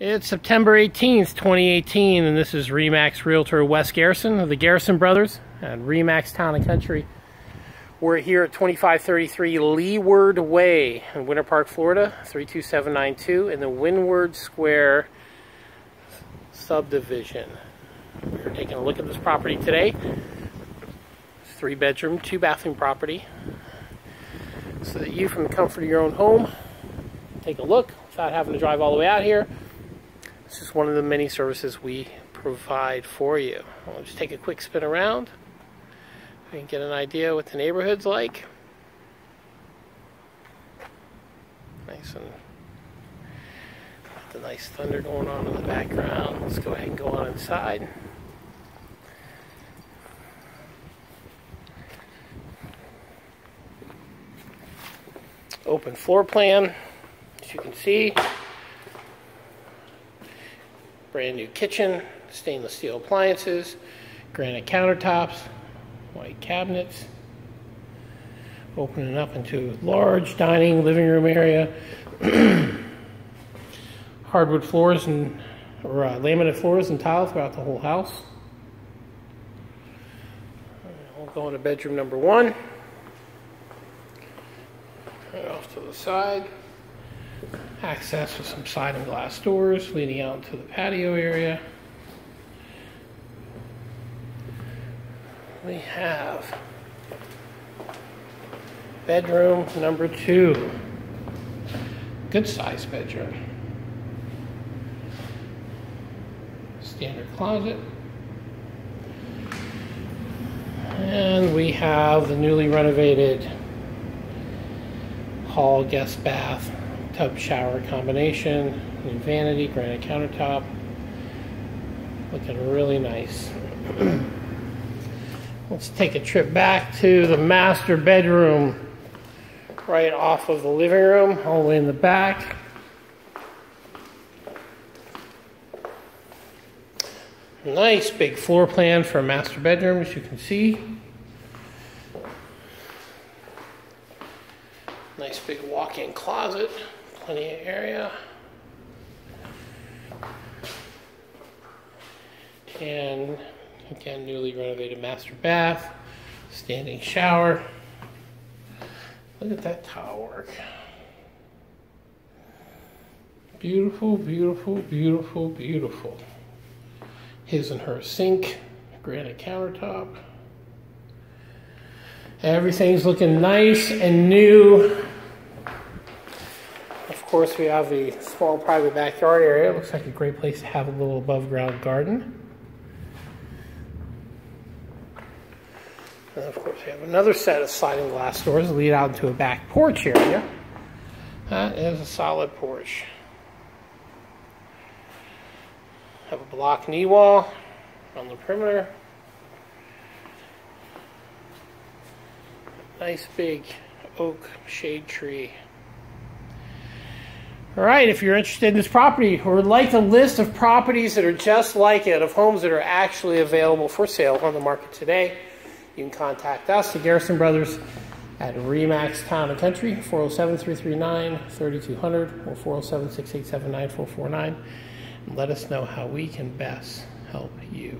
It's September 18th, 2018, and this is RE/MAX Realtor Wes Garrison of the Garrison Brothers and RE/MAX Town & Country. We're here at 2533 Leeward Way in Winter Park, Florida, 32792 in the Windward Square subdivision. We're taking a look at this property today. It's a 3-bedroom, 2-bathroom property, so that you, from the comfort of your own home, take a look without having to drive all the way out here. This is one of the many services we provide for you. I'll just take a quick spin around and get an idea what the neighborhood's like. Nice, and the nice thunder going on in the background. Let's go ahead and go on inside. Open floor plan, as you can see. Brand new kitchen, stainless steel appliances, granite countertops, white cabinets. Opening up into a large dining, living room area. Hardwood floors and laminate floors and tile throughout the whole house. We'll go into bedroom number one. Right off to the side. Access with some side and glass doors leading out into the patio area. We have bedroom number two. Good sized bedroom. Standard closet. And we have the newly renovated hall, guest bath, tub shower combination, new vanity, granite countertop, looking really nice. Let's take a trip back to the master bedroom, right off of the living room, all the way in the back. Nice big floor plan for a master bedroom, as you can see. Nice big walk-in closet. Plenty of area. And again, newly renovated master bath, standing shower. Look at that tile work. Beautiful, beautiful, beautiful, beautiful. His and her sink, granite countertop. Everything's looking nice and new. Of course, we have the small private backyard area. It looks like a great place to have a little above ground garden. And of course, we have another set of sliding glass doors that lead out into a back porch area. That is a solid porch. Have a block knee wall on the perimeter. Nice big oak shade tree. Alright, if you're interested in this property or would like a list of properties that are just like it, of homes that are actually available for sale on the market today, you can contact us, the Garrison Brothers, at RE/MAX Town & Country, 407-339-3200 or 407-687-9449. Let us know how we can best help you.